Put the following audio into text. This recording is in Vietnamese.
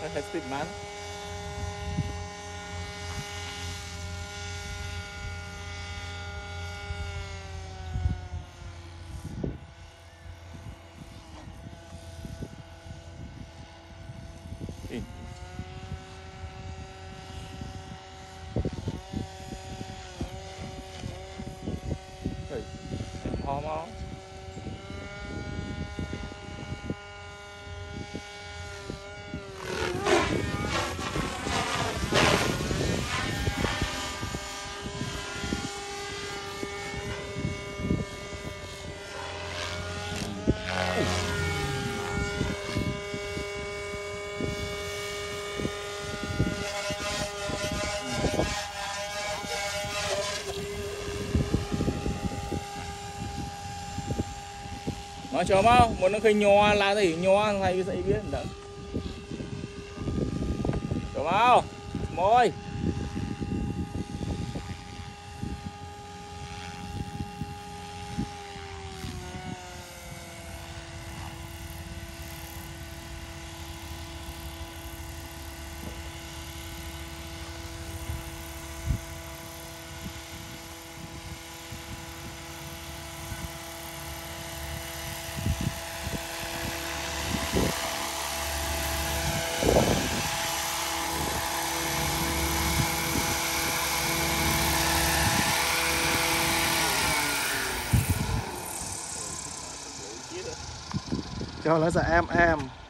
hết speed man home nó chờ mau muốn nó khơi nhòa là gì nhòa thầy dạy biết đỡ chờ mau môi cho nó là em